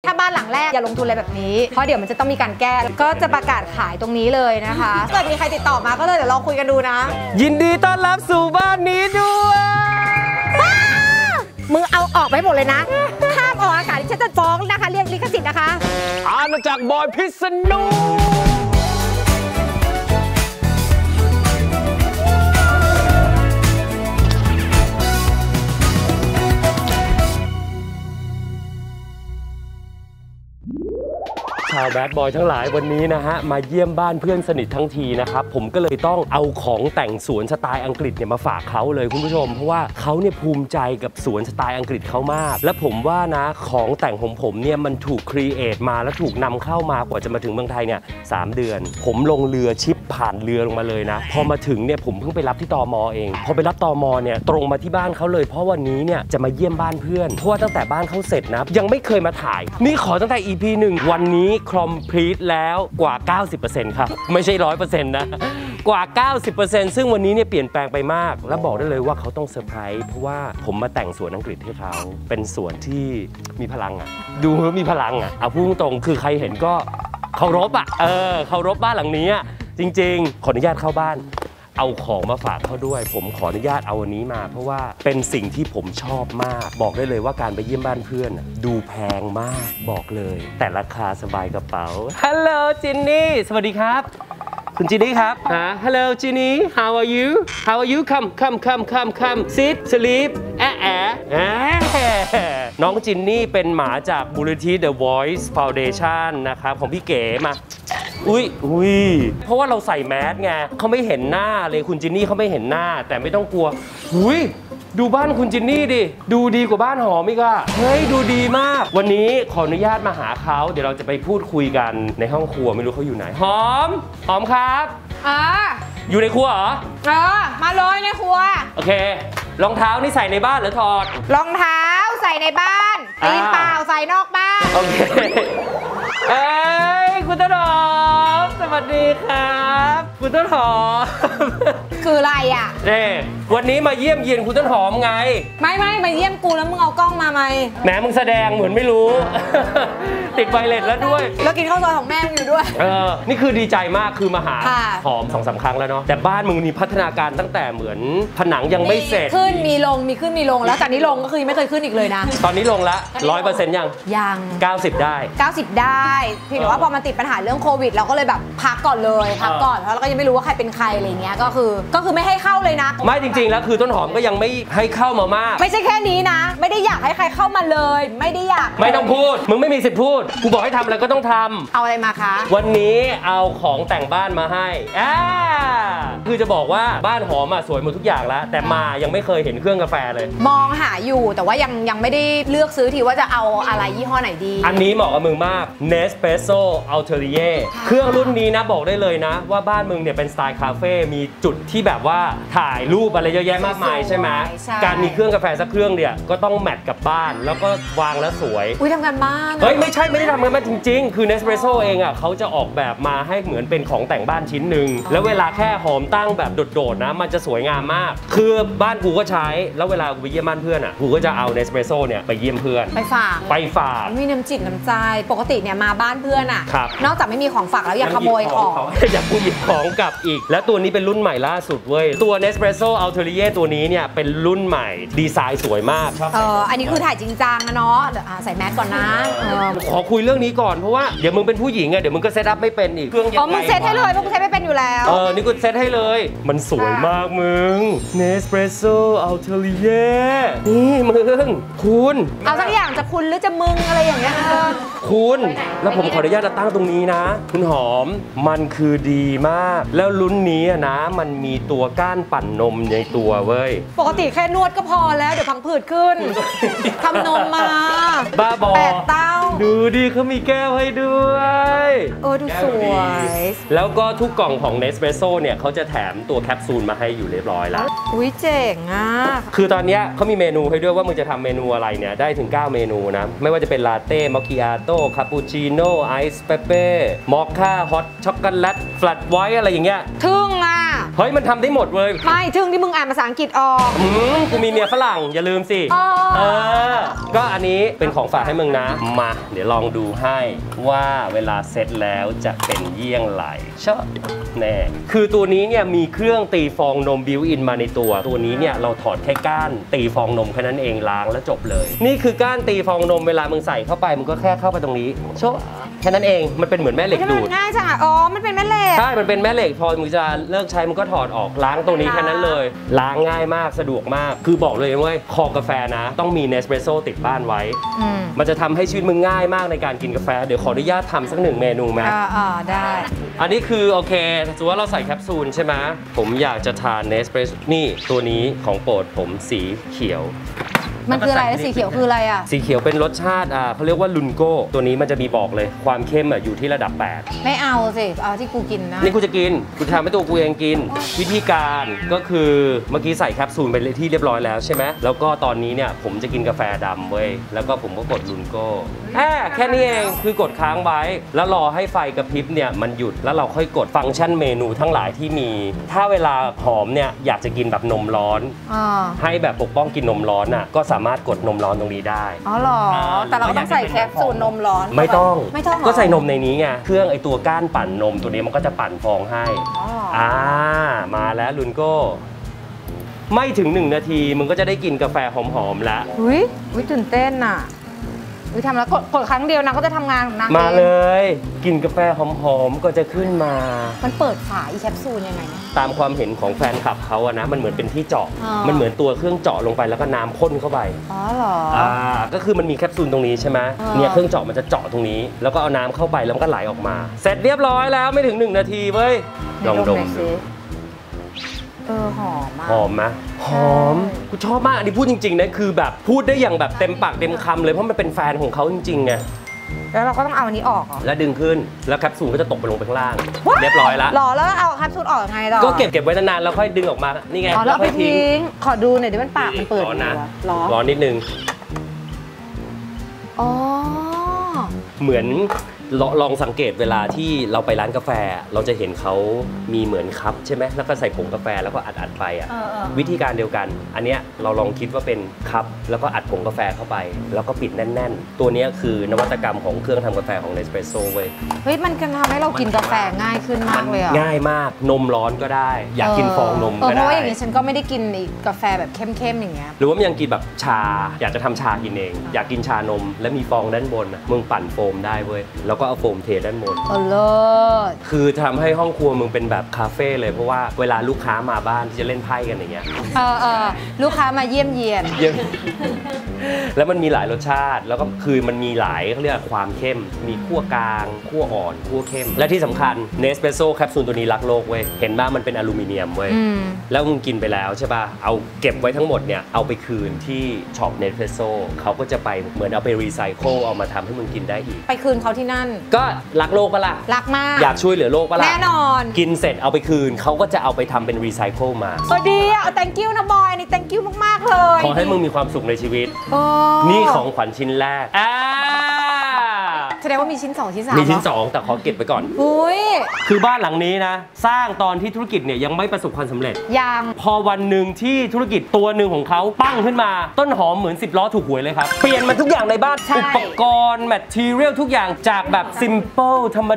ถ้าบ้านหลังแรกอย่าลงทุนอะไรแบบนี้เพราะเดี๋ยวมันจะต้องมีการแก้ก็จะประกาศขายตรงนี้เลยนะคะเกิดมีใครติดต่อมาก็เลยเดี๋ยวลองคุยกันดูนะยินดีต้อนรับสู่บ้านนี้ด้วยมึงเอาออกไปหมดเลยนะห้ามออกอากาศที่ฉันจะฟ้องนะคะเรียกลิขสิทธิ์นะคะอาณาจักรบอยพิษณุชาวแบดบอยทั้งหลายวันนี้นะฮะมาเยี่ยมบ้านเพื่อนสนิททั้งทีนะครับผมก็เลยต้องเอาของแต่งสวนสไตล์อังกฤษเนี่ยมาฝากเขาเลยคุณผู้ชมเพราะว่าเขาเนี่ยภูมิใจกับสวนสไตล์อังกฤษเขามากและผมว่านะของแต่งของผมเนี่ยมันถูกครีเอทมาและถูกนำเข้ามากว่าจะมาถึงเมืองไทยเนี่ย3 เดือนผมลงเรือชิปผ่านเรือลงมาเลยนะพอมาถึงเนี่ยผมเพิ่งไปรับที่ตม.เองพอไปรับตม.เนี่ยตรงมาที่บ้านเขาเลยเพราะวันนี้เนี่ยจะมาเยี่ยมบ้านเพื่อนเพราะว่าตั้งแต่บ้านเขาเสร็จนะยังไม่เคยมาถ่ายนี่ขอตั้งแต่ EP 1วันนี้complete แล้วกว่า 90% ครับไม่ใช่ 100% นะกว่า 90% ซึ่งวันนี้เนี่ยเปลี่ยนแปลงไปมากและบอกได้เลยว่าเขาต้องเซอร์ไพรส์เพราะว่าผมมาแต่งสวนอังกฤษให้เขาเป็นสวนที่มีพลังอ่ะดูแล้วมีพลังอ่ะเอาพูดตรงคือใครเห็นก็เคารพอ่ะเคารพบ้านหลังนี้จริงๆขออนุญาตเข้าบ้านเอาของมาฝากเขาด้วยผมขออนุญาตเอาวันนี้มาเพราะว่าเป็นสิ่งที่ผมชอบมากบอกได้เลยว่าการไปเยี่ยมบ้านเพื่อนดูแพงมากบอกเลยแต่ราคาสบายกระเป๋าฮัลโหลจินนี่สวัสดีครับคุณจินนี่ครับฮัลโหลจินนี่ how are you come sit sleep น้องจินนี่เป็นหมาจากมูลนิธิ The Voice Foundation นะครับของพี่เก๋มาอุ้ยเพราะว่าเราใส่แมสไงเขาไม่เห็นหน้าเลยคุณจินนี่เขาไม่เห็นหน้าแต่ไม่ต้องกลัวอุ้ยดูบ้านคุณจินนี่ดิดูดีกว่าบ้านหอมอีกอะเฮ้ยดูดีมากวันนี้ขออนุญาตมาหาเขาเดี๋ยวเราจะไปพูดคุยกันในห้องครัวไม่รู้เขาอยู่ไหนหอมครับอยู่ในครัวเหรอมาเลยในครัวโอเครองเท้านี่ใส่ในบ้านหรือถอดรองเท้าใส่ในบ้านตีนเปล่าใส่นอกบ้านโอเคคุณต้นหอมสวัสดีครับคุณต้นหอมคืออะไรอ่ะเน่วันนี้มาเยี่ยมเยียนคุณต้นหอมไงไม่มาเยี่ยมกูแล้วมึงเอากล้องมาไหมแหมมึงแสดงเหมือนไม่รู้ ติดไวเลสแล้วด้วยแล้วกินข้าวซอยของแม่มึงอยู่ด้วยนี่คือดีใจมากคือมาหาหอม 2-3 ครั้งแล้วเนาะแต่บ้านมึงมีพัฒนาการตั้งแต่เหมือนผนังยังไม่เสร็จขึ้นมีลงมีขึ้นมีลงแล้วจากนี้ลงก็คือไม่เคยขึ้นอีกเลยนะตอนนี้ลงละ 100% ยัง90ได้พี่หนูว่าพอมันติดปัญหาเรื่องโควิดเราก็เลยแบบพักก่อนเพราะเราก็ยังไม่รู้ว่าใครเป็นใครอะไรเงี้ยก็คือไม่ให้เข้าเลยนะไม่จริงๆแล้วคือต้นหอมก็ยังไม่ให้เข้ามามากไม่ใช่แค่นี้นะไม่ได้อยากให้ใครเข้ามาเลยไม่ได้อยากไม่ต้องพูดมึงไม่มีสิทธิ์พูดกูบอกให้ทำอะไรก็ต้องทำเอาอะไรมาคะวันนี้เอาของแต่งบ้านมาให้คือจะบอกว่าบ้านหอมสวยหมดทุกอย่างแล้วแต่มายังไม่เคยเห็นเครื่องกาแฟเลยมองหาอยู่แต่ว่ายังไม่ได้เลือกซื้อทีว่าจะเอาอะไรยี่ห้อไหนดีอันนี้เหมาะกับมึงมาก NESPRESSO Alterier เครื่องรุ่นนี้นะบอกได้เลยนะว่าบ้านมึงเนี่ยเป็นสไตล์คาเฟ่มีจุดที่แบบว่าถ่ายรูปอะไรเยอะแยะมากมายใช่ไหมการมีเครื่องกาแฟสักเครื่องเนี่ยก็ต้องแมทกับบ้านแล้วก็วางแล้วสวยทำกันบ้านเฮ้ยไม่ได้ทำกันบ้านจริงๆคือ Nespresso เองอ่ะเขาจะออกแบบมาให้เหมือนเป็นของแต่งบ้านชิ้นหนึ่งแล้วเวลาแค่หอมตั้งแบบโดดๆนะมันจะสวยงามมากคือบ้านกูก็ใช้แล้วเวลากูไปเยี่ยมบ้านเพื่อนอ่ะกูก็จะเอา Nespresso เนี่ยไปเยี่ยมเพื่อนไปฝากมีน้ำจิตน้ำใจปกติเนี่ยมาบ้านเพื่อนอ่ะนอกจากไม่มีของฝากแล้วอยากขโมยของอยากกูหยิบของกลับอีกและตัวนี้เป็นรุ่นใหม่ล่าสุดเว้ยตัว Nespresso Alterier ตัวนี้เนี่ยเป็นรุ่นใหม่ดีไซน์สวยมากอันนี้คือถ่ายจริงจังนะเนาะใส่แมสก่อนนะขอคุยเรื่องนี้ก่อนเพราะว่าเดี๋ยวมึงเป็นผู้หญิงไงเดี๋ยวมึงก็เซตอัพไม่เป็นอีกเครื่องยังไงมึงเซตให้เลยมึงเซตไม่เป็นอยู่แล้วนี่กูเซตให้เลยมันสวยมากมึง Nespresso Alterier นี่มึงคุณเอาสักอย่างจะคุณหรือจะมึงอะไรอย่างเงี้ยคุณแล้วผมขออนุญาตตั้งตรงนี้นะคุณหอมมันคือดีมากแล้วรุ่นนี้นะมันมีตัวก้านปั่นนมในตัวเว้ยปกติแค่นวดก็พอแล้วเดี๋ยวพังผืดขึ้นทำนมมาบ้าบอแปดเต้าดูดิเขามีแก้วให้ด้วยดูสวยแล้วก็ทุกกล่องของ Nespresso เนี่ยเขาจะแถมตัวแคปซูลมาให้อยู่เรียบร้อยแล้วอุ้ยเจ๋งอ่ะคือตอนนี้เขามีเมนูให้ด้วยว่ามึงจะทำเมนูอะไรเนี่ยได้ถึง9เมนูนะไม่ว่าจะเป็นลาเต้มอคคิอาโต้คาปูชิโน่ไอซ์เปเป้มอคค่าฮอตช็อกโกแลตฟลัดไวท์อะไรอย่างเงี้ยทึ่งอ่ะ เฮ้ยมันทำได้หมดเลยไม่ถึงที่มึงอ่านภาษาอังกฤษออกกูมีเมียฝรั่งอย่าลืมสิก็อันนี้เป็นของฝากให้มึงนะมาเดี๋ยวลองดูให้ว่าเวลาเซ็ตแล้วจะเป็นเยี่ยงไรชอบแน่คือตัวนี้เนี่ยมีเครื่องตีฟองนมบิวอินมาในตัวนี้เนี่ยเราถอดแค่ก้านตีฟองนมแค่นั้นเองล้างแล้วจบเลยนี่คือก้านตีฟองนมเวลามึงใส่เข้าไปมึงก็แค่เข้าไปตรงนี้ชอบแค่นั้นเองมันเป็นเหมือนแม่เหล็กดูดง่ายจังอ๋อมันเป็นแม่เหล็กใช่มันเป็นแม่เหล็กพอมึงจะเลิกใช้มึงก็ถอดออกล้างตรงนี้แค่นั้นเลยล้างง่ายมากสะดวกมากคือบอกเลยว่าคอกาแฟนะต้องมี Nespresso ติดบ้านไว้มันจะทำให้ชีวิตมึงง่ายมากในการกินกาแฟเดี๋ยวขออนุญาตทำสักหนึ่งเมนูไหมได้อันนี้คือโอเคถือว่าเราใส่แคปซูลใช่ไหมผมอยากจะทาน Nespresso นี่ตัวนี้ของโปรดผมสีเขียวมันคืออะไรสีเขียวคืออะไรอ่ะสีเขียวเป็นรสชาติเขาเรียกว่าลุนโก้ตัวนี้มันจะมีบอกเลยความเข้มอยู่ที่ระดับ8ไม่เอาสิเอาที่กูกินนะนี่กูจะกินกูทำให้ตัวกูเองกินวิธีการก็คือเมื่อกี้ใส่แคปซูลไปที่เรียบร้อยแล้วใช่ไหมแล้วก็ตอนนี้เนี่ยผมจะกินกาแฟดำเว้ยแล้วก็ผมก็กดลุนโก้แค่นี้เองคือกดค้างไว้แล้วรอให้ไฟกระพริบเนี่ยมันหยุดแล้วเราค่อยกดฟังก์ชันเมนูทั้งหลายที่มีถ้าเวลาหอมเนี่ยอยากจะกินแบบนมร้อนให้แบบปกป้องกินนมร้อนอ่ะก็สามารถกดนมร้อนตรงนี้ได้อ๋อหรอแต่เราต้องใส่แคปซูลนมร้อนไม่ต้องก็ใส่นมในนี้ไงเครื่องไอตัวก้านปั่นนมตัวนี้มันก็จะปั่นฟองให้มาแล้วลุนโก้ไม่ถึง1นาทีมึงก็จะได้กินกาแฟหอมๆแล้วอุ้ยตื่นเต้นอ่ะอุ้ยทำแล้วกดครั้งเดียวนางก็จะทำงานของนางมาเลยกินกาแฟหอมๆก็จะขึ้นมามันเปิดฝาอีแคปซูลยังไงตามความเห็นของแฟนคลับเขาอะนะมันเหมือนเป็นที่เจาะมันเหมือนตัวเครื่องเจาะลงไปแล้วก็น้ำข้นเข้าไปอ๋อเหรอก็คือมันมีแคปซูลตรงนี้ใช่ไหมเนี่ยเครื่องเจาะมันจะเจาะตรงนี้แล้วก็เอาน้ำเข้าไปแล้วก็ไหลออกมาเสร็จเรียบร้อยแล้วไม่ถึง1นาทีเว้ยลองดมดูหอมมากหอมไหมหอมกูชอบมากอันนี้พูดจริงๆนะคือแบบพูดได้อย่างแบบเต็มปากเต็มคำเลยเพราะมันเป็นแฟนของเขาจริงๆไงแล้วเราก็ต้องเอาอันนี้ออกแล้วดึงขึ้นแล้วแคปซูลก็จะตกไปลงข้างล่างเรียบร้อยแล้วหล่อแล้วเอาแคปซูลออกไงเราก็เก็บไว้นานๆแล้วค่อยดึงออกมานี่ไงแล้วไปทิ้งขอดูหน่อยดิมันปากมันเปิดร้อนนะร้อนนิดนึงอ๋อเหมือนลองสังเกตเวลาที่เราไปร้านกาแฟเราจะเห็นเขามีเหมือนคัพใช่ไหมแล้วก็ใส่ผงกาแฟแล้วก็อัดไปอ่ะวิธีการเดียวกันอันเนี้ยเราลองคิดว่าเป็นคัพแล้วก็อัดผงกาแฟเข้าไปแล้วก็ปิดแน่นๆตัวนี้คือนวัตกรรมของเครื่องทำกาแฟของ Nespresso เว้ยเฮ้ยมันทำให้เรากินกาแฟง่ายขึ้นมากเลยอ่ะง่ายมากนมร้อนก็ได้อยากกินฟองนมก็ได้เพราะว่าอย่างนี้ฉันก็ไม่ได้กินกาแฟแบบเข้มๆอย่างเงี้ยหรือว่ายังกินแบบชาอยากจะทำชากินเองอยากกินชานมและมีฟองด้านบนมึงปั่นโฟมได้เว้ยก็เอาโฟมเทด้านบนคือทำให้ห้องครัวมึงเป็นแบบคาเฟ่เลยเพราะว่าเวลาลูกค้ามาบ้านที่จะเล่นไพ่กันอย่างเงี้ยลูกค้ามาเยี่ยมเยียนแล้วมันมีหลายรสชาติแล้วก็คือมันมีหลายเขาเรียกความเข้มมีขั้วกลางขั้วอ่อนขั้วเข้มและที่สำคัญเนสเปรสโซ่แคปซูลตัวนี้รักโลกเว้ยเห็นว่ามันเป็นอลูมิเนียมเว้ยแล้วมึงกินไปแล้วใช่ป่ะเอาเก็บไว้ทั้งหมดเนี่ยเอาไปคืนที่ช็อปเนสเปรสโซ่เขาก็จะไปเหมือนเอาไปรีไซเคิลเอามาทำให้มึงกินได้อีกไปคืนเขาที่นั่นก็รักโลกปะล่ะรักมากอยากช่วยเหลือโลกปะล่ะแน่นอนกินเสร็จเอาไปคืนเขาก็จะเอาไปทำเป็นรีไซเคิลมาโอ้ดีอ่ะ thank you นะบอยนี่ thank you มากๆเลยขอให้มึงมีความสุขในชีวิตนี่ของขวัญชิ้นแรกแสดงว่ามีชิ้น2ชิ้น3มีชิ้น2แต่ขอเก็บไปก่อนอุ้ยคือบ้านหลังนี้นะสร้างตอนที่ธุรกิจเนี่ยยังไม่ประสบความสำเร็จยังพอวันหนึ่งที่ธุรกิจตัวหนึ่งของเขาปั้งขึ้นมาต้นหอมเหมือน10ล้อถูกหวยเลยครับเปลี่ยนมาทุกอย่างในบ้านอุปกรณ์แมททีเรียลทุกอย่างจากแบบซิมเปิลธรรม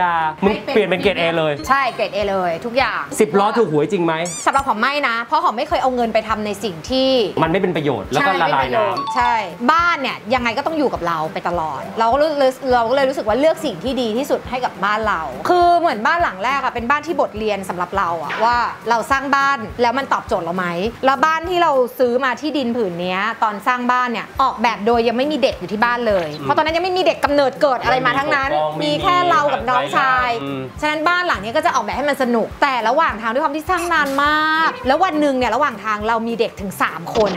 ดามึงเปลี่ยนเป็นเกรด A เลยใช่เกรด A เลยทุกอย่าง10ล้อถูกหวยจริงไหมสำหรับหอมไม่นะเพราะหอมไม่เคยเอาเงินไปทำในสิ่งที่มันไม่เป็นประโยชน์แล้วก็ละลายน้ำใช่บ้านเนี่ยยังไงก็ต้องอยู่กับเราไปตลอดเราก็เลยรู้สึกว่าเลือกสิ่งที่ดีที่สุดให้กับบ้านเราคือเหมือนบ้านหลังแรกอะเป็นบ้านที่บทเรียนสำหรับเราอะว่าเราสร้างบ้านแล้วมันตอบโจทย์เราไหมแล้วบ้านที่เราซื้อมาที่ดินผืนนี้ตอนสร้างบ้านเนี่ยออกแบบโดยยังไม่มีเด็กอยู่ที่บ้านเลยเพราะตอนนั้นยังไม่มีเด็กกำเนิดเกิดอะไรมาทั้งนั้นมีแค่เรากับน้องชายฉะนั้นบ้านหลังนี้ก็จะออกแบบให้มันสนุกแต่ระหว่างทางด้วยความที่สร้างนานมากแล้ววันหนึ่งเนี่ยระหว่างทางเรามีเด็กถึง3คน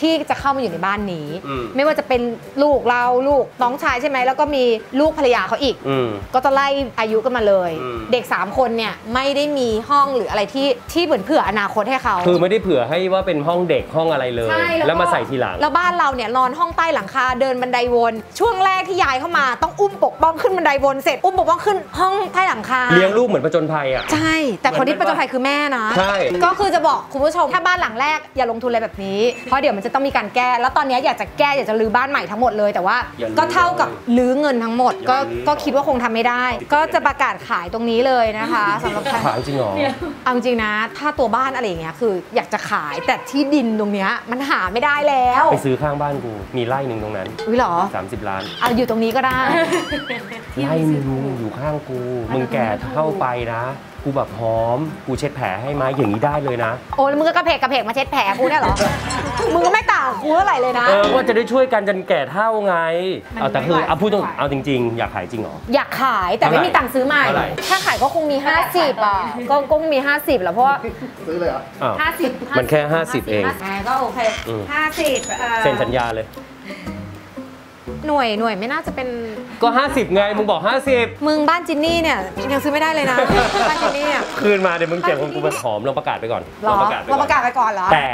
ที่จะเข้ามาอยู่ในบ้านนี้ไม่ว่าจะเป็นลูกเราลูกน้องชายใช่ไหมแล้วก็มี ลูกภรรยาเขาอีกก็จะไล่อายุกันมาเลยเด็ก3คนเนี่ยไม่ได้มีห้องหรืออะไรที่เหมือนเผื่ออนาคตให้เขาคือไม่ได้เผื่อให้ว่าเป็นห้องเด็กห้องอะไรเลยแล้วมาใส่ทีหลังแล้วบ้านเราเนี่ยนอนห้องใต้หลังคาเดินบันไดวนช่วงแรกที่ย้ายเข้ามาต้องอุ้มปกป้องขึ้นบันไดวนเสร็จอุ้มปกป้องขึ้นห้องใต้หลังคาเลี้ยงลูกเหมือนประจนภัยอ่ะใช่แต่คนที่ประจนภัยคือแม่นะใช่ก็คือจะบอกคุณผู้ชมถ้าบ้านหลังแรกอย่าลงทุนอะไรแบบนี้เพราะเดี๋ยวมันจะต้องมีการแก้แล้วตอนนี้อยากจะแก้อยากจะรื้อบ้านใหม่ทั้งหมดเลยแต่ว่าก็เท่ากับรื้อเงินทั้งหมดก็คิดว่าคงทำไม่ได้ก็จะประกาศขายตรงนี้เลยนะคะสำหรับขายจริงหรอเอาจริงนะถ้าตัวบ้านอะไรอย่างเงี้ยคืออยากจะขายแต่ที่ดินตรงเนี้ยมันหาไม่ได้แล้วไปซื้อข้างบ้านกูมีไร่หนึ่งตรงนั้นอุ้ยหรอ30 ล้านเอาอยู่ตรงนี้ก็ได้ไร่หนึ่งอยู่ข้างกูมึงแก่เข้าไปนะกูแบบหอมกูเช็ดแผลให้มาอย่างนี้ได้เลยนะโอ้ยมึงก็กระเพกมาเช็ดแผลกูเนี่ยหรอมึงก็ไม่ต่างกูเท่าไหร่เลยนะว่าจะได้ช่วยกันจนแก่เท่าไงเอาแต่คือเอาพูดตรงเอาจริงๆอยากขายจริงหรออยากขายแต่ไม่มีตังค์ซื้อใหม่ถ้าขายก็คงมี50อ่ะก็มี50แล้วเพราะซื้อเลยเหรอ50มันแค่50เองก็โอเค50เซ็นสัญญาเลยหน่วยไม่น่าจะเป็นก็50ไงมึงบอก50มึงบ้านจินนี่เนี่ยยังซื้อไม่ได้เลยนะบ้านจินนี่คืนมาเดี๋ยวมึงเก็บของกูมาหอมลองประกาศไปก่อนลองประกาศไปก่อนเหรอแต่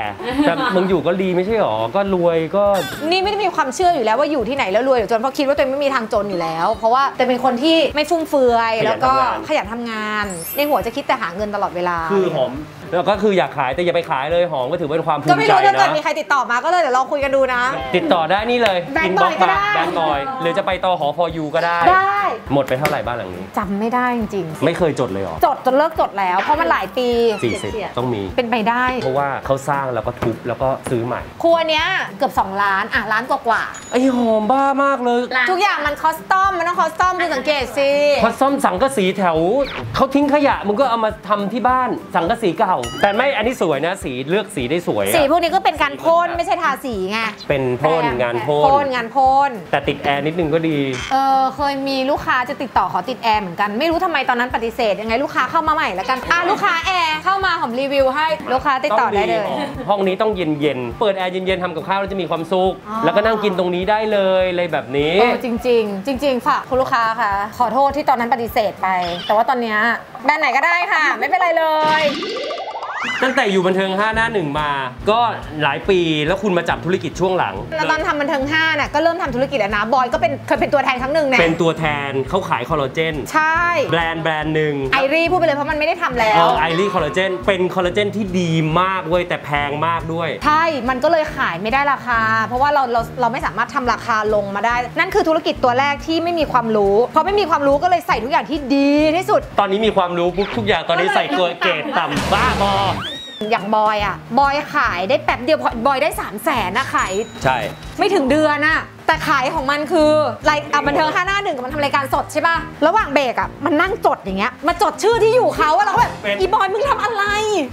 มึงอยู่ก็ดีไม่ใช่หรอก็รวยก็นี่ไม่ได้มีความเชื่ออยู่แล้วว่าอยู่ที่ไหนแล้วรวยหรือจนเพราะคิดว่าตัวเองไม่มีทางจนอยู่แล้วเพราะว่าแต่เป็นคนที่ไม่ฟุ่มเฟือยแล้วก็ขยันทำงานในหัวจะคิดแต่หาเงินตลอดเวลาคือหอมแล้วก็คืออยากขายแต่อย่าไปขายเลยหอมก็ถือเป็นความภูมิใจนะก็ไม่รู้ถ้าเกิดมีใครติดต่อมาก็เลยเดี๋ยวลองคุยกันดูนะติดต่อได้นี่เลยอินบ็อกซ์มาแบงค์บอยหรือจะไปต่อหอพอยูก็ได้หมดไปเท่าไหร่บ้านหลังนี้จำไม่ได้จริงๆไม่เคยจดเลยหรอจดจนเลิกจดแล้วเพราะมันหลายปี40ต้องมีเป็นไปได้เพราะว่าเขาสร้างแล้วก็ทุบแล้วก็ซื้อใหม่ครัวเนี้ยเกือบ2 ล้านอ่ะล้านกว่าไอ้หอมบ้ามากเลยทุกอย่างมันคอสตอมมันต้องคอสตอมดูสังเกตสิคอสตอมสังกะสีแถวเขาทิ้งขยะมึงก็เอามาทำที่บ้านสังกะสีเก่าแต่ไม่อันนี้สวยนะสีเลือกสีได้สวยสีพวกนี้ก็เป็นการพ่นไม่ใช่ทาสีไงเป็นพ่นงานพ่นแต่ติดแอร์นิดนึงก็ดีเคยมีลูกค้าจะติดต่อขอติดแอร์เหมือนกันไม่รู้ทำไมตอนนั้นปฏิเสธยังไงลูกค้าเข้ามาใหม่แล้วกันลูกค้าแอร์เข้ามาหอมรีวิวให้ลูกค้าติดต่อได้เลยห้องนี้ต้องเย็นเปิดแอร์เย็นๆทำกับข้าวแล้วจะมีความสุขแล้วก็นั่งกินตรงนี้ได้เลยอะไรแบบนี้จริงฝากคุณลูกค้าค่ะขอโทษที่ตอนนั้นปฏิเสธไปแต่ว่าตอนนี้แบรนด์ไหนก็ได้ค่ะไม่เป็นไรเลยตั้งแต่อยู่บันเทิง5หน้า1มาก็หลายปีแล้วคุณมาจับธุรกิจช่วงหลังแล้วตอนทำบันเทิง5น่ะก็เริ่มทำธุรกิจแล้วนะบอยก็เคยเป็นตัวแทนครั้งหนึ่งเนี่ยเป็นตัวแทนเขาขายคอลลาเจนใช่แบรนด์หนึ่งไอรีพูดไปเลยเพราะมันไม่ได้ทำแล้วไอรีคอลลาเจนเป็นคอลลาเจนที่ดีมากเว้ยแต่แพงมากด้วยใช่มันก็เลยขายไม่ได้ราคาเพราะว่าเราไม่สามารถทำราคาลงมาได้นั่นคือธุรกิจตัวแรกที่ไม่มีความรู้เพราะไม่มีความรู้ก็เลยใส่ทุกอย่างที่ดีที่สุดตอนนี้มีความรู้ปุ๊บทุกอย่างตอนนี้ใส่เกลือต่ำบ้าบออย่างบอยอ่ะบอยขายได้แป๊บเดียวบอยได้ 300,000 นะขายใช่ไม่ถึงเดือนอะแต่ขายของมันคือรายการบันเทิง5หน้า1กับมันทำรายการสดใช่ป่ะระหว่างเบรกอะมันนั่งจดอย่างเงี้ยมาจดชื่อที่อยู่เขาแล้วแบบอีบอยมึงทำอะไร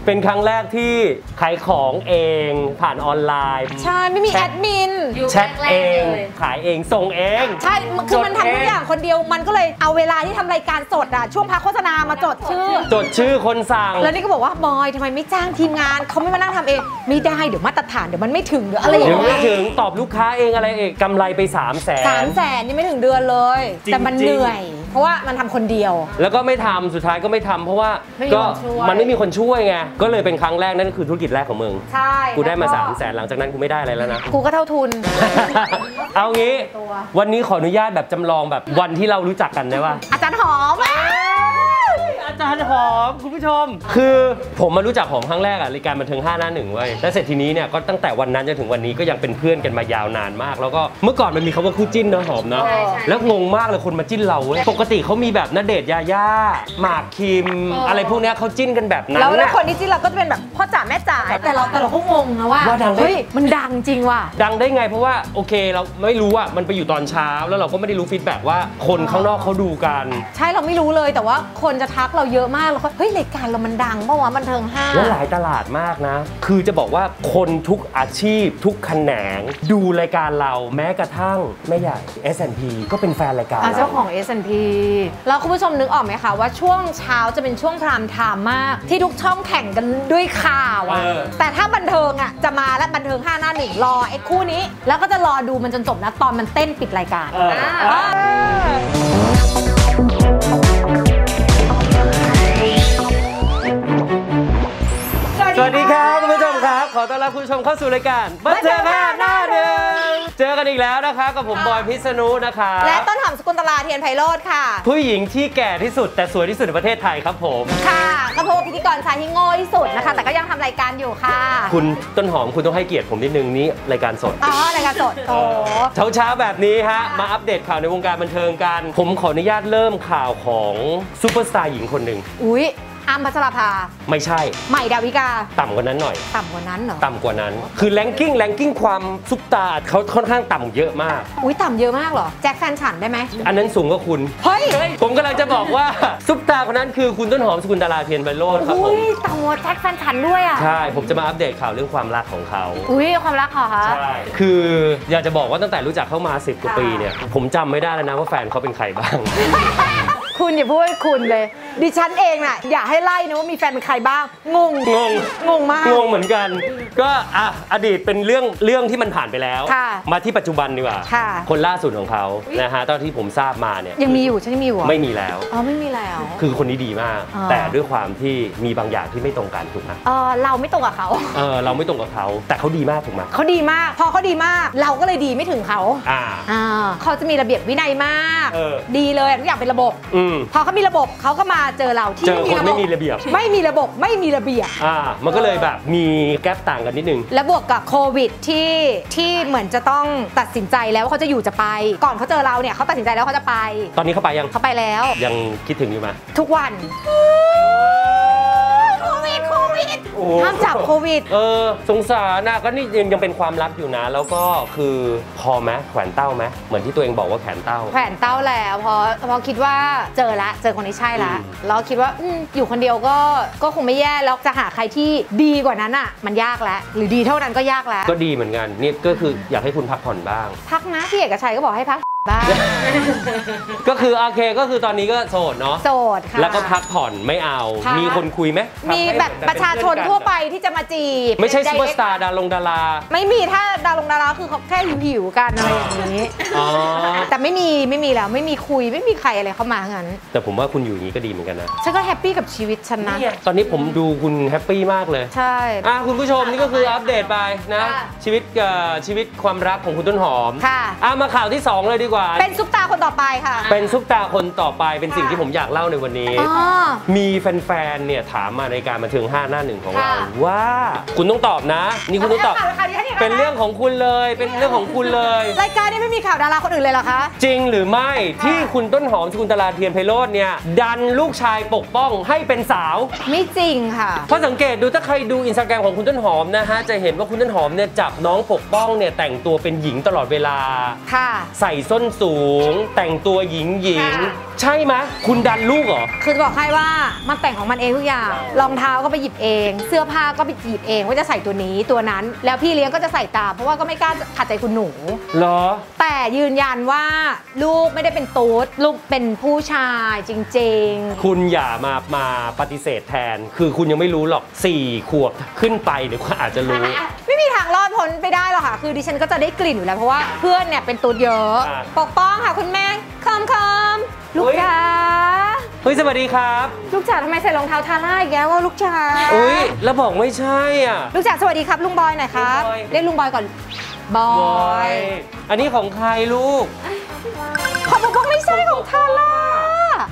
เป็นครั้งแรกที่ขายของเองผ่านออนไลน์ใช่ไม่มีแอดมินแชทเองขายเองส่งเองใช่คือมันทำทุกอย่างคนเดียวมันก็เลยเอาเวลาที่ทำรายการสดอะช่วงพักโฆษณามาจดชื่อคนสั่งแล้วนี่ก็บอกว่าบอยทำไมไม่จ้างทีมงานเขาไม่มานั่งทำเองไม่ได้เดี๋ยวมาตรฐานเดี๋ยวมันไม่ถึงเดี๋ยวอะไรอย่างเงี้ยไม่ถึงตอบลูกค้าเองอะไรเองกำไรไป 300,000 ยังไม่ถึงเดือนเลยแต่มันเหนื่อยเพราะว่ามันทำคนเดียวแล้วก็ไม่ทำสุดท้ายก็ไม่ทำเพราะว่าก็มันไม่มีคนช่วยไงก็เลยเป็นครั้งแรกนั่นคือธุรกิจแรกของมึงใช่กูได้มา300,000หลังจากนั้นกูไม่ได้อะไรแล้วนะกูก็เท่าทุนเอางี้วันนี้ขออนุญาตแบบจำลองแบบวันที่เรารู้จักกันได้ป่ะอาจารย์หอมคุณผู้ชมคือผมมารู้จักหอมครั้งแรกอะรายการบันเทิง5หน้า1เว้ยแล้วเสร็จทีนี้เนี่ยก็ตั้งแต่วันนั้นจนถึงวันนี้ก็ยังเป็นเพื่อนกันมายาวนานมากแล้วก็เมื่อก่อนมันมีคำว่าคู่จิ้นเนาะหอมเนาะแล้วงงมากเลยคนมาจิ้นเราเว้ยปกติเขามีแบบณเดชน์ยาย่าหมากคิมอะไรพวกนี้เขาจิ้นกันแบบนั้นแล้วคนที่จิ้นเราก็จะเป็นแบบพ่อจ๋าแม่จ๋าแต่เราก็งงนะว่าเฮ้ยมันดังจริงว่ะดังได้ไงเพราะว่าโอเคเราไม่รู้อะมันไปอยู่ตอนเช้าแล้วเราก็ไม่ได้รู้ฟีดแบ็กว่าคนข้างนอกเขาดูกันใช่เราไม่รู้เลยแต่ว่าคนจะทักเราเยอะมากแล้วก็เฮ้ยรายการเรามันดังเพราะว่าบันเทิง5แล้วหลายตลาดมากนะคือจะบอกว่าคนทุกอาชีพทุกแขนงดูรายการเราแม้กระทั่งแม่ใหญ่ S&P ก็เป็นแฟนรายการเจ้าของ S&P แล้วคุณผู้ชมนึกออกไหมคะว่าช่วงเช้าจะเป็นช่วงพรามไทม์มากที่ทุกช่องแข่งกันด้วยข่าวแต่ถ้าบันเทิงอ่ะจะมาและบันเทิง5หน้า1รอไอ้คู่นี้แล้วก็จะรอดูมันจนจบนะตอนมันเต้นปิดรายการ สู่รายการบันเทิงหน้าหนึ่งเจอกันอีกแล้วนะคะกับผมบอยพิษณุนะคะและต้นหอมสกุลตลาเทียนไพโรจน์ค่ะผู้หญิงที่แก่ที่สุดแต่สวยที่สุดในประเทศไทยครับผมค่ะก็พบพิธีกรชายที่โง่ที่สุดนะคะแต่ก็ยังทำรายการอยู่ค่ะคุณต้นหอมคุณต้องให้เกียรติผมนิดนึงนี้รายการสดอ๋อรายการสดโอ้เช้าแบบนี้ฮะมาอัปเดตข่าวในวงการบันเทิงกันผมขออนุญาตเริ่มข่าวของซูเปอร์สตาร์หญิงคนหนึ่งอุ๊ยอัมพัชราภาไม่ใช่ใหม่ดาวิกาต่ำกว่านั้นหน่อยต่ำกว่านั้นเหรอต่ำกว่านั้นคือแรงกิ้งความซุปตาเขาค่อนข้างต่ำเยอะมากอุ้ยต่ำเยอะมากเหรอแจ็คแฟนฉันได้ไหมอันนั้นสูงกว่าคุณเฮ้ยผมกำลังจะบอกว่าซุปตาคนนั้นคือคุณต้นหอมสกุลตลาเทียนไพโรจน์ครับผมอุ้ยต่ำกว่าแจ็คแฟนฉันด้วยอ่ะใช่ผมจะมาอัปเดตข่าวเรื่องความรักของเขาอุ้ยความรักเหรอคะใช่คืออยากจะบอกว่าตั้งแต่รู้จักเข้ามา10กว่าปีเนี่ยผมจำไม่ได้แล้วนะว่าแฟนเขาเป็นใครบ้างคุณอย่าพูดคุณเลยดิฉันเองน่ะอยากให้ไล่นะว่ามีแฟนเป็นใครบ้างงงมากงงเหมือนกันก็อ่ะอดีตเป็นเรื่องที่มันผ่านไปแล้วมาที่ปัจจุบันดีกว่าคนล่าสุดของเขานะฮะตอนที่ผมทราบมาเนี่ยยังมีอยู่ใช่ไหมมีอยู่ไม่มีแล้วอ๋อไม่มีแล้วคือคนนี้ดีมากแต่ด้วยความที่มีบางอย่างที่ไม่ตรงกันถูกไหมเราไม่ตรงกับเขาเราไม่ตรงกับเขาแต่เขาดีมากถูกไหมเขาดีมากพอเขาดีมากเราก็เลยดีไม่ถึงเขาเขาจะมีระเบียบวินัยมากดีเลยทุกอย่างเป็นระบบพอเขามีระบบเขาก็มาเจอเราที่ไม่มีระเบียบไม่มีระเบียบมันก็เลยแบบมีแกลบต่างกันนิดนึงและบวกกับโควิดที่เหมือนจะต้องตัดสินใจแล้วว่าเขาจะอยู่จะไปก่อนเขาเจอเราเนี่ยเขาตัดสินใจแล้วเขาจะไปตอนนี้เขาไปยังเขาไปแล้วยังคิดถึงอยู่ไหมทุกวันโควิดห้ามจับโควิดสงสารนะก็นี่ยังเป็นความลับอยู่นะแล้วก็คือพอไหมแขวนเต้าไหมเหมือนที่ตัวเองบอกว่าแขวนเต้าแขวนเต้าแล้วพอคิดว่าเจอคนที่ใช่ละแล้วคิดว่าอยู่คนเดียวก็คงไม่แย่แล้วจะหาใครที่ดีกว่านั้นอ่ะมันยากแล้วหรือดีเท่านั้นก็ยากแล้วก็ดีเหมือนกันนี่ก็คืออยากให้คุณพักผ่อนบ้างพักนะพี่เอกชัยก็บอกให้พักก็คือโอเคก็คือตอนนี้ก็โสดเนาะโสดค่ะแล้วก็พักผ่อนไม่เอามีคนคุยไหมมีแบบประชาชนทั่วไปที่จะมาจีบไม่ใช่ซุปเปอร์สตาร์ดาราไม่มีถ้าดาราคือเขาแค่หิวๆกันอะไรอย่างนี้แต่ไม่มีแล้วไม่มีคุยไม่มีใครอะไรเข้ามางั้นแต่ผมว่าคุณอยู่อย่างนี้ก็ดีเหมือนกันนะฉันก็แฮปปี้กับชีวิตฉันนะตอนนี้ผมดูคุณแฮปปี้มากเลยใช่คุณผู้ชมนี่ก็คืออัปเดตไปนะชีวิตความรักของคุณต้นหอมค่ะมาข่าวที่2เลยดีกว่าเป็นซุปตาคนต่อไปค่ะเป็นซุปตาคนต่อไปเป็นสิ่งที่ผมอยากเล่าในวันนี้มีแฟนๆเนี่ยถามมาในการบันเทิง5หน้าหนึ่งของเราว่าคุณต้องตอบนะนี่คุณต้องตอบเป็นเรื่องของคุณเลยเป็นเรื่องของคุณเลยรายการนี้ไม่มีข่าวดาราคนอื่นเลยเหรอคะจริงหรือไม่ที่คุณต้นหอมสกุลตลาเทียนไพโรจน์เนี่ยดันลูกชายปกป้องให้เป็นสาวไม่จริงค่ะเพราะสังเกตดูถ้าใครดูอินสตาแกรมของคุณต้นหอมนะฮะจะเห็นว่าคุณต้นหอมเนี่ยจับน้องปกป้องเนี่ยแต่งตัวเป็นหญิงตลอดเวลาค่ะใส่ส้นสูงแต่งตัวหญิงใช่ไหมคุณดันลูกเหรอคือจะบอกให้ว่ามันแต่งของมันเองทุกอย่างรองเท้าก็ไปหยิบเองเสื้อผ้าก็ไปหยิบเองว่าจะใส่ตัวนี้ตัวนั้นแล้วพี่เลี้ยงก็จะใส่ตามเพราะว่าก็ไม่กล้าขัดใจคุณหนูเหรอแต่ยืนยันว่าลูกไม่ได้เป็นตูดลูกเป็นผู้ชายจริงๆคุณอย่ามาปฏิเสธแทนคือคุณยังไม่รู้หรอก4ขวบขึ้นไปเดี๋ยวอาจจะรู้ไม่มีทางรอดพ้นไปได้หรอกค่ะคือดิฉันก็จะได้กลิ่นอยู่แล้วเพราะว่าเพื่อนเนี่ยเป็นตูดเยอะปกป้องค่ะคุณแม่คอมลูกจ๋าเฮ้ยสวัสดีครับลูกจ๋าทำไมใส่รองเท้าทาร่าอีกแล้วว่าลูกจ๋าอุ้ยแล้วบอกไม่ใช่อ่ะลูกจ๋าสวัสดีครับลุงบอยหน่อยครับเรียกลุงบอยก่อนบอยอันนี้ของใครลูกของปกป้องไม่ใช่ของทาร่า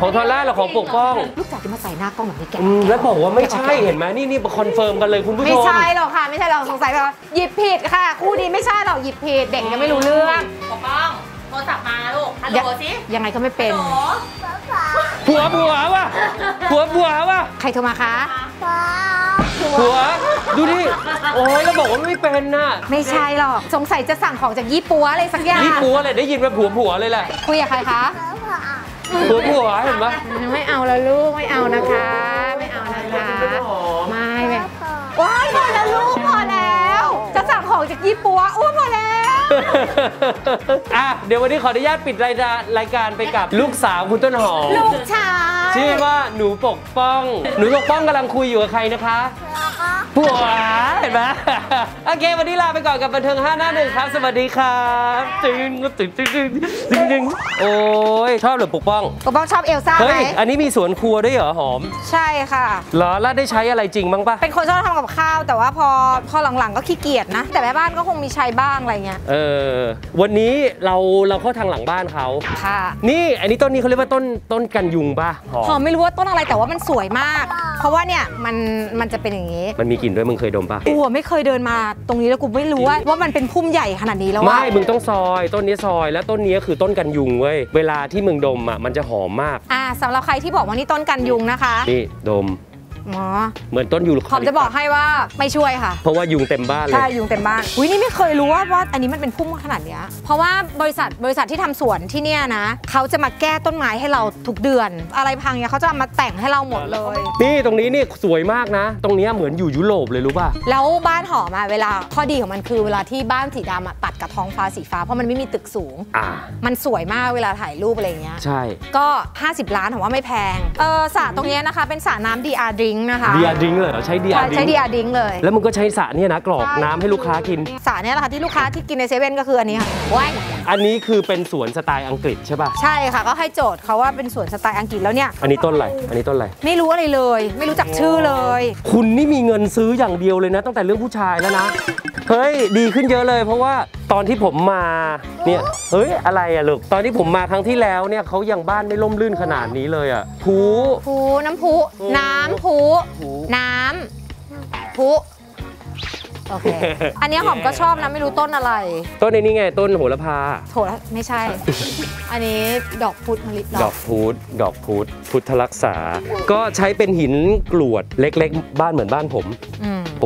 ของทาร่าหรอของปกป้องลูกจ๋าจะมาใส่หน้ากล้องแบบนี้แกแล้วบอกว่าไม่ใช่เห็นไหมนี่คอนเฟิร์มกันเลยคุณผู้ชมไม่ใช่หรอกค่ะไม่ใช่หรอกสงสัยแบบหยิบผิดค่ะคู่นี้ไม่ใช่หรอกหยิบผิดเด็กยังไม่รู้เรื่องปกป้องโทรศัพท์มาลูกฮัลโหลสิยังไงก็ไม่เป็นผัวว่ะใครโทรมาคะผัวดูดิโอ้ยแล้วบอกว่าไม่เป็นน่ะไม่ใช่หรอกสงสัยจะสั่งของจากยี่ปัวอะไรสักอย่างยี่ปัวเลยได้ยินว่าผัวเลยแหละคุยกับใครคะผัวเห็นปะไม่เอาแล้วลูกไม่เอานะคะไม่เอานะคะไม่แบบว้ายพอแล้วลูกพอแล้วจะสั่งของจากยี่ปัวอู้พอแล้วอ่ะเดี๋ยววันนี้ขออนุญาตปิดรายการไปกับลูกสาวคุณต้นหอมลูกชายชื่อว่าหนูปกป้องกำลังคุยอยู่กับใครนะคะ ปัวเห็นไหมโอเควันนี้ลาไปก่อนกับบันเทิง5หน้าหนึ่งครับสวัสดีครับจึงตึงตึงตึงตึงตึงโอ้ยชอบหรือปกป้องปกป้องชอบเอลซ่าไหมเฮ้ยอันนี้มีสวนครัวด้วยเหรอหอมใช่ค่ะหรอแล้วได้ใช้อะไรจริงบ้างปะเป็นคนชอบทำกับข้าวแต่ว่าพอหลังๆก็ขี้เกียจนะแต่แม่บ้านก็คงมีใช้บ้างอะไรเงี้ยวันนี้เราเข้าทางหลังบ้านเขาค่ะนี่อันนี้ต้นนี้เขาเรียกว่าต้นกันยุงป่ะหอมไม่รู้ว่าต้นอะไรแต่ว่ามันสวยมากเพราะว่าเนี่ยมันจะเป็นอย่างนี้มันมีกลิ่นด้วยมึงเคยดมป่ะกูไม่เคยเดินมาตรงนี้แล้วกูไม่รู้ว่ามันเป็นพุ่มใหญ่ขนาดนี้แล้วไม่มึงต้องซอยต้นนี้ซอยแล้วต้นนี้คือต้นกันยุงเว้ยเวลาที่มึงดมอ่ะมันจะหอมมากสำหรับใครที่บอกว่านี่ต้นกันยุงนะคะนี่ดมเหมือนต้นยูคาลิปตัสผมจะบอกให้ว่าไม่ช่วยค่ะเพราะว่ายุงเต็มบ้านเลยใช่ยุงเต็มบ้านอุ้ยนี่ไม่เคยรู้ว่าอันนี้มันเป็นพุ่มขนาดเนี้ยเพราะว่าบริษัทที่ทำสวนที่เนี่ยนะเขาจะมาแก้ต้นไม้ให้เราทุกเดือนอะไรพังเนี่ยเขาจะมาแต่งให้เราหมดเลยนี่ตรงนี้นี่สวยมากนะตรงนี้เหมือนอยู่ยุโรปเลยรู้ป่ะแล้วบ้านหอมเวลาข้อดีของมันคือเวลาที่บ้านสีดำตัดกับท้องฟ้าสีฟ้าเพราะมันไม่มีตึกสูงมันสวยมากเวลาถ่ายรูปอะไรเงี้ยใช่ก็50 ล้านผมว่าไม่แพงสระตรงนี้นะคะเป็นสระน้ำดีอาร์ดิเดียดิ้งเลยใช้เดียดิ้งเลยแล้วมึงก็ใช้สระเนี่ยนะกรอกน้ำให้ลูกค้ากินสระเนี่ยแหละค่ะที่ลูกค้าที่กินในเซเว่นก็คืออันนี้ค่ะอันนี้คือเป็นสวนสไตล์อังกฤษใช่ป่ะใช่ค่ะก็ให้โจทย์เขาว่าเป็นสวนสไตล์อังกฤษแล้วเนี่ยอันนี้ต้นอะไรไม่รู้อะไรเลยไม่รู้จักชื่อเลยคุณนี่มีเงินซื้ออย่างเดียวเลยนะตั้งแต่เรื่องผู้ชายแล้วนะเฮ้ยดีขึ้นเยอะเลยเพราะว่าตอนที่ผมมาเนี่ยเฮ้ยอะไรอะลูกตอนที่ผมมาครั้งที่แล้วเนี่ยเขายังบ้านไม่ล่มลื่นขนาดนี้เลยอะน้ำพุโอเคอันนี้หอมก็ชอบนะไม่รู้ต้นอะไรต้นในนี้ไงต้นโหระพาโหระไม่ใช่อันนี้ดอกพุธมะลิดอกพุธพุทธรักษาก็ใช้เป็นหินกรวดเล็กๆบ้านเหมือนบ้านผ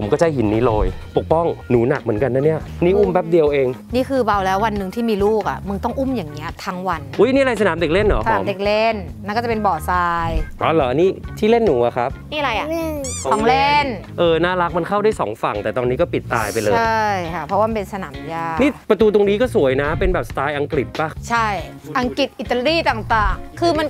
มก็ใช้หินนี้โรยปกป้องหนูหนักเหมือนกันนะเนี่ยนี่อุ้มแป๊บเดียวเองนี่คือเบาแล้ววันหนึ่งที่มีลูกอ่ะมึงต้องอุ้มอย่างเงี้ยทั้งวันอุ้ยนี่อะไรสนามเด็กเล่นเหรอสนามเด็กเล่นนั่นก็จะเป็นบ่อทรายอ๋อเหรอนี่ที่เล่นหนูอะครับนี่อะไรอ่ะของเล่นน่ารักมันเข้าได้2ฝั่งแต่ตอนนี้ก็ปิดตายไปเลยใช่ค่ะเพราะว่าเป็นสนามหญ้านี่ประตูตรงนี้ก็สวยนะเป็นแบบสไตล์อังกฤษป่ะใช่อังกฤษอิตาลีต่างๆคือมัน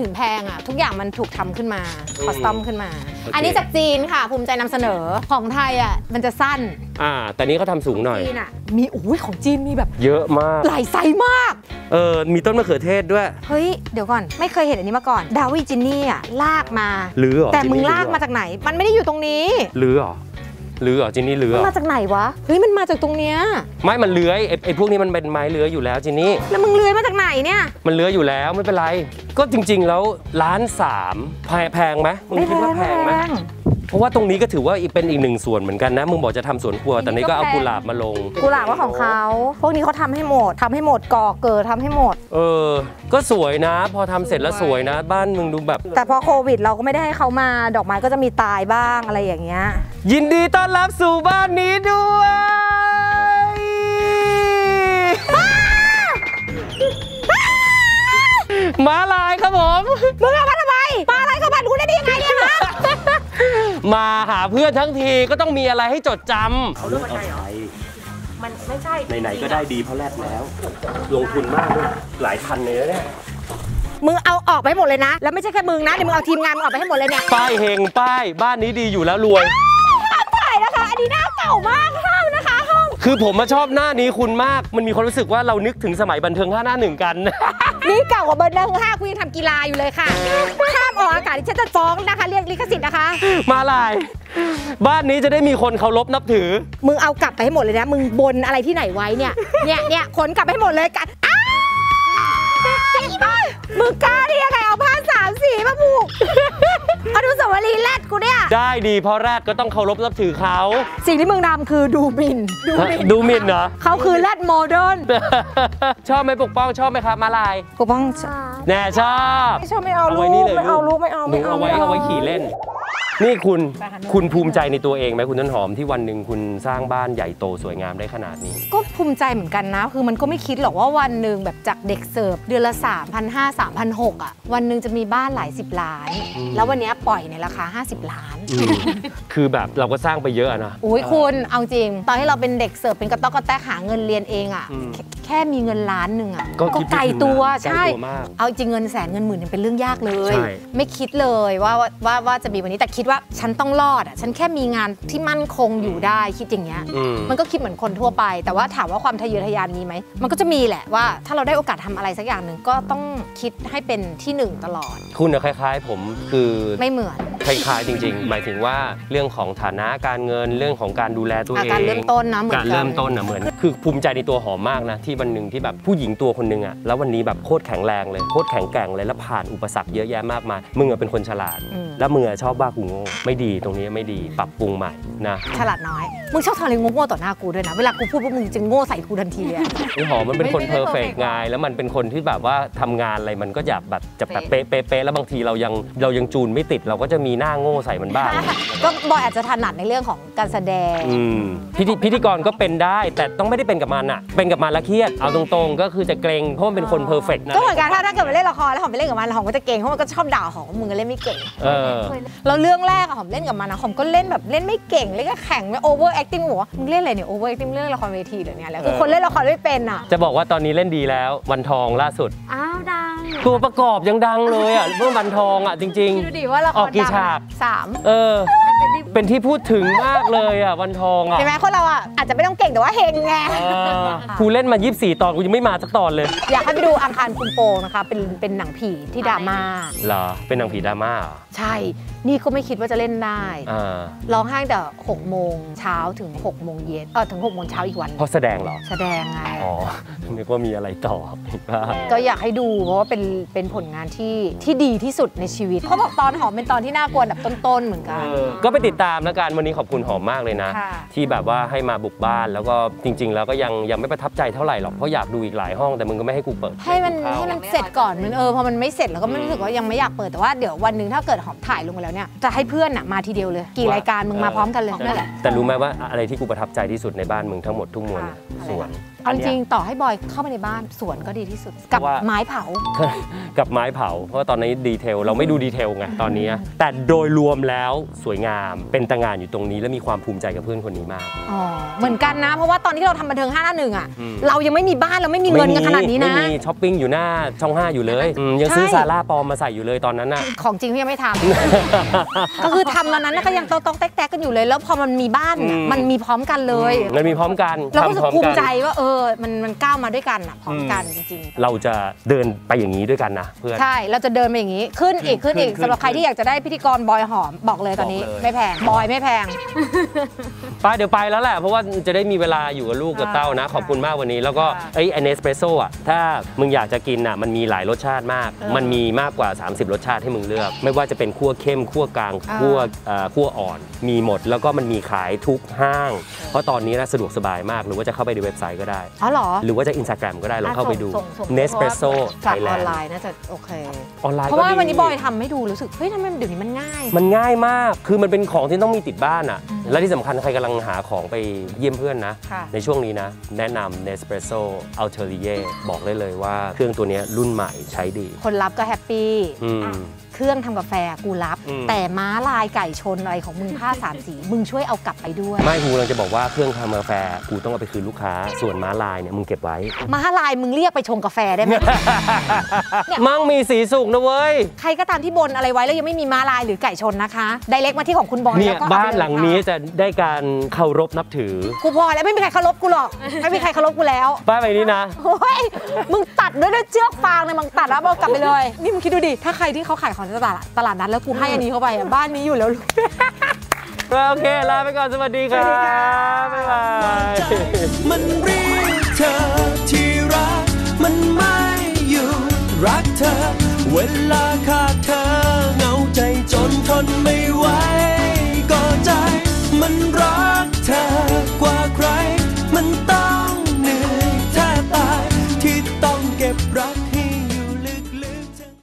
ถึงแพงอ่ะทุกอย่างมันถูกทำขึ้นมาคอสตอมขึ้นมาอันนี้จากจีนค่ะภูมิใจนำเสนอของไทยอ่ะมันจะสั้นแต่นี้เขาทำสูงหน่อยจีนอ่ะมีของจีนมีแบบเยอะมากหลายไซส์มากมีต้นมะเขือเทศด้วยเฮ้ยเดี๋ยวก่อนไม่เคยเห็นอันนี้มาก่อนดาวิจินี่อ่ะลากมาหรือแต่มึงลากมาจากไหนมันไม่ได้อยู่ตรงนี้หรือจินนี่เรือมาจากไหนวะเฮ้ยมันมาจากตรงเนี้ยไม้มันเลื้อยไอ้พวกนี้มันเป็นไม้เลื้อยอยู่แล้วจินนี่แล้วมึงเลื้อยมาจากไหนเนี่ยมันเลื้อยอยู่แล้วไม่เป็นไรก็จริงๆแล้ว1.3 ล้านแพงไหมมึงคิดว่าแพงไหมเพราะว่าตรงนี้ก็ถือว่าเป็นอีกหนึ่งส่วนเหมือนกันนะมึงบอกจะทำสวนครัวแต่นี้ก็เอากุหลาบมาลงกุหลาบว่าของเขาพวกนี้เขาทำให้หมดก่อเกิดทำให้หมดก็สวยนะพอทำเสร็จแล้วสวยนะบ้านมึงดูแบบแต่พอโควิดเราก็ไม่ได้ให้เขามาดอกไม้ก็จะมีตายบ้างอะไรอย่างเงี้ยยินดีต้อนรับสู่บ้านนี้ด้วยม้าลายครับผมมึงเอามาทำไมม้าลายเข้าบ้านกูได้ยังไงเนี่ยนะมาหาเพื่อนทั้งทีก็ต้องมีอะไรให้จดจำเขาเลือกอะไรหรอมันไม่ใช่ไหนๆก็ได้ดีเพราะแรกแล้วลงทุนมากด้วยหลายพันเลยเนี่ยมึงเอาออกไปหมดเลยนะแล้วไม่ใช่แค่มึงนะเดี๋ยวมึงเอาทีมงานมึงออกไปให้หมดเลยเนี่ยป้ายเฮงป้ายบ้านนี้ดีอยู่แล้วรวยถ่ายนะคะอันนี้หน้าเก่ามากห้องนะคะห้องคือผมมาชอบหน้านี้คุณมากมันมีความรู้สึกว่าเรานึกถึงสมัยบันเทิง5หน้าหนึ่งกันนี่เก่ากว่าเบอร์5คุณยังทำกีฬาอยู่เลยค่ะห้ามออกอากาศที่ฉันจะฟ้องนะคะเรียกลิขสิทธิ์นะคะมาลายบ้านนี้จะได้มีคนเคารพนับถือมึงเอากลับไปให้หมดเลยนะมึงบนอะไรที่ไหนไว้เนี่ยขนกลับไปให้หมดเลยกันมึงกล้าได้ยังไงเอาผ้า3 สีมาผูกอนุสาวรีย์แรดกูเนี่ยได้ดีเพราะแรดก็ต้องเคารพนับถือเขาสิ่งที่มึงทำคือดูหมิ่นเหรอเขาคือแรดโมเดิร์นชอบไหมปกป้องชอบไหมครับมาลายปกป้องแน่ชอบไม่ชอบไม่เอาลูกไม่เอาไว้ขี่เล่นนี่คุณภูมิใจในตัวเองไหมคุณต้นหอมที่วันหนึ่งคุณสร้างบ้านใหญ่โตสวยงามได้ขนาดนี้ก็ภูมิใจเหมือนกันนะคือมันก็ไม่คิดหรอกว่าวันหนึ่งแบบจากเด็กเสิร์ฟเดือนละ 3,500 3,600 อ่ะวันหนึ่งจะมีบ้านหลาย10 ล้านแล้ววันนี้ปล่อยในราคา50 ล้านคือแบบเราก็สร้างไปเยอะนะอุ้ยคุณเอาจริงตอนที่เราเป็นเด็กเสิร์ฟเป็นกระต๊อกกระแตกหาเงินเรียนเองอ่ะแค่มีเงิน1 ล้านอ่ะก็ไกลตัวใช่เอาจริงเงินแสนเงินหมื่นเป็นเรื่องยากเลยไม่คิดเลยว่าจะมีวันนี้ แต่คิดว่าฉันต้องรอดอ่ะฉันแค่มีงานที่มั่นคงอยู่ได้คิดอย่างเงี้ยมันก็คิดเหมือนคนทั่วไปแต่ว่าถามว่าความทะเยอทะยานมีไหมมันก็จะมีแหละว่าถ้าเราได้โอกาสทำอะไรสักอย่างหนึ่งก็ต้องคิดให้เป็นที่หนึ่งตลอดคุณเนี่ยคล้ายๆผมคือไม่เหมือนคล้ายๆจริงๆหมายถึงว่าเรื่องของฐานะการเงินเรื่องของการดูแลตัวเองการเริ่มต้นนะเหมือนการเริ่มต้นนะเหมือนคือภูมิใจในตัวหอมมากนะที่วันหนึ่งที่แบบผู้หญิงตัวคนหนึ่งอ่ะแล้ววันนี้แบบโคตรแข็งแรงเลยโคตรแข็งแกร่งเลยแล้วผ่านอุปสรรคเยอะแยะมากมายมึงเป็นคนฉลาดแล้วมึงชอบบ้ากูโง่ไม่ดีตรงนี้ไม่ดีปรับปรุงใหม่นะฉลาดน้อยมึงชอบทำอะไรโง่ๆต่อหน้ากูด้วยนะเวลากูพูดว่ามึงจะโง่ใส่กูทันทีเลยนี่หอมมันเป็นคนเพอร์เฟกต์ไงแล้วมันเป็นคนที่แบบว่าทำงานอะไรมันก็อยากแบบจะแบบเป๊ะๆแล้วบางทีเรายังจูนไม่ติดเราก็จะมีหน้าโง่ใส่มันบ้างก็บอยอาจจะถนัดในเรื่องของการแสดงพิธีกรก็เป็นได้แต่ต้องไม่ได้เป็นกับมันอ่ะเป็นกับมันละเครียดเอาตรงๆก็คือจะเกรงเพราะมันเป็นคนเพอร์เฟกต์ก็เหมือนกันถ้าเกิดไปเล่นละครแล้วหอมไปเล่นกับมันหอมก็จะเกรงเพราะมันก็ชอบด่าหอมมึงก็เล่นไม่เก่งเราเรื่องแรกหอมเล่นกับมันนะหอมก็เล่นแบบเล่นไม่เก่งเล่นก็แข็งไม่ over acting หัวมึงเล่นอะไรเนี่ย over acting เรื่องละครเวทีหรือเนี่ยแหละคือคนเล่นละครไม่เป็นอ่ะจะบอกว่าตอนนี้เล่นดีแล้ววันทองล่าสุดอ้าวดังตัวประกอบยังดังเลยอ่ะเมื่อวันทองอ่ะจริงๆดูดิว่าละครดัง3เป็นที่พูดถึงมากเลยอ่ะวันทองอ่ะใช่ไหมคนเราอ่ะอาจจะไม่ต้องเก่งแต่ว่าเฮงไงกูเล่นมา24ตอนกูยังไม่มาสักตอนเลยอยากให้ไปดูอังคารคุมโปงนะคะเป็นหนังผีที่ดราม่าเหรอเป็นหนังผีดราม่าใช่นี่ก็ไม่คิดว่าจะเล่นได้ร้องไห้แต่6 โมงเช้าถึง6 โมงเย็นถึง6 โมงเช้าอีกวันเพราะแสดงเหรอแสดงไงอ๋อนึกว่ามีอะไรต่อก็อยากให้ดูเพราะว่าเป็นผลงานที่ดีที่สุดในชีวิตเขาบอกตอนหอมเป็นตอนที่น่ากลัวแบบต้นๆเหมือนกันก็ไปติดตามแล้วกันวันนี้ขอบคุณหอมมากเลยนะที่แบบว่าให้มาบุกบ้านแล้วก็จริงๆแล้วก็ยังไม่ประทับใจเท่าไหร่หรอกเพราะอยากดูอีกหลายห้องแต่มึงก็ไม่ให้กูเปิดให้มันเสร็จก่อนมันพอมันไม่เสร็จแล้วก็ไม่รู้สึกว่ายังไม่อยากเปิดแต่ว่าเดี๋ยววันนึงถ้าเกิดหอมถ่ายลงไปแล้วเนี่ยจะให้เพื่อนมาทีเดียวเลยกี่รายการมึงมาพร้อมกันเลยนั่นแหละแต่รู้ไหมว่าอะไรที่กูประทับใจที่สุดในบ้านมึงทั้งหมดทุกมวลสวนจริงต่อให้บอยเข้าไปในบ้านสวนก็ดีที่สุดกับไม้เผากับไม้เผาเพราะตอนนี้ดีเทลเราไม่ดูดีเทลไงตอนนี้แต่โดยรวมแล้วสวยงามเป็นตางานอยู่ตรงนี้และมีความภูมิใจกับเพื่อนคนนี้มากอ๋อเหมือนกันนะเพราะว่าตอนที่เราทำบันเทิง5 หน้า 1อ่ะเรายังไม่มีบ้านเราไม่มีเงินกันขนาดนี้นะไม่มีช้อปปิ้งอยู่หน้าช่อง5อยู่เลยยังซื้อซาร่าปลอมมาใส่อยู่เลยตอนนั้นน่ะของจริงก็ยังไม่ทำก็คือทำตอนนั้นก็ยังต้องแตกๆกันอยู่เลยแล้วพอมันมีบ้านมันมีพร้อมกันเลยมันมีพร้อมกันเราก็ภูมิใจว่ามันก้าวมาด้วยกันพร้อมกันจริงๆเราจะเดินไปอย่างนี้ด้วยกันนะเพื่อนใช่เราจะเดินไปอย่างนี้ขึ้นอีกสำหรับใครที่อยากจะได้พิธีกรบอยหอมบอกเลยตอนนี้ไม่แพงบอยไม่แพงไปเดี๋ยวไปแล้วแหละเพราะว่าจะได้มีเวลาอยู่กับลูกกับเต้านะขอบคุณมากวันนี้แล้วก็ไอ้Nespressoอ่ะถ้ามึงอยากจะกินอ่ะมันมีหลายรสชาติมากมันมีมากกว่า30รสชาติให้มึงเลือกไม่ว่าจะเป็นคั่วเข้มคั่วกลางคั่วอ่อนมีหมดแล้วก็มันมีขายทุกห้างเพราะตอนนี้นะสะดวกสบายมากหรือว่าจะเข้าไปในเว็บไซต์ก็ได้อ๋อเหรอหรือว่าจะ Instagram ก็ได้ลองเข้าไปดู Nespresso ออนไลน์น่าจะโอเคออนไลน์เพราะว่าวันนี้บอยทำให้ดูรู้สึกเฮ้ยทำไมเดี๋ยวนี้มันง่ายมากคือมันเป็นของที่ต้องมีติดบ้านอ่ะและที่สำคัญใครกำลังหาของไปเยี่ยมเพื่อนนะในช่วงนี้นะแนะนำ Nespresso Ulterior บอกได้เลยว่าเครื่องตัวนี้รุ่นใหม่ใช้ดีคนรับก็แฮปปี้เครื่องทำกาแฟกูรับแต่ม้าลายไก่ชนอะไรของมึงผ้า3 สีมึงช่วยเอากลับไปด้วยไม่กูกำลังจะบอกว่าเครื่องทำกาแฟกูต้องเอาไปคืนลูกค้าส่วนม้าลายเนี่ยมึงเก็บไว้ม้าลายมึงเรียกไปชงกาแฟได้ไหมมั่งมีสีสุกนะเว้ยใครก็ตามที่บนอะไรไว้แล้วยังไม่มีม้าลายหรือไก่ชนนะคะไดเรกมาที่ของคุณบอยเนี่ยบ้านหลังนี้จะได้การเคารพนับถือกูพอแล้วไม่มีใครเคารพกูหรอกไม่มีใครเคารพกูแล้วบ้านใบนี้นะโอ้ยมึงตัดด้วยเชือกฟางเลยมึงตัดแล้วเอากลับไปเลยนี่มึงคิดดูดิถ้าใครที่เขาขายของตลาดนัดแล้วกูให้อันนี้เข้าไปบ้านนี้อยู่แล้วลูกโอเคลาไปก่อนสวัสดีครับบ๊ายบายมันเรียกเธอที่รักมันไม่อยู่รักเธอเวลาขาดเธอเหงาใจจนทนไม่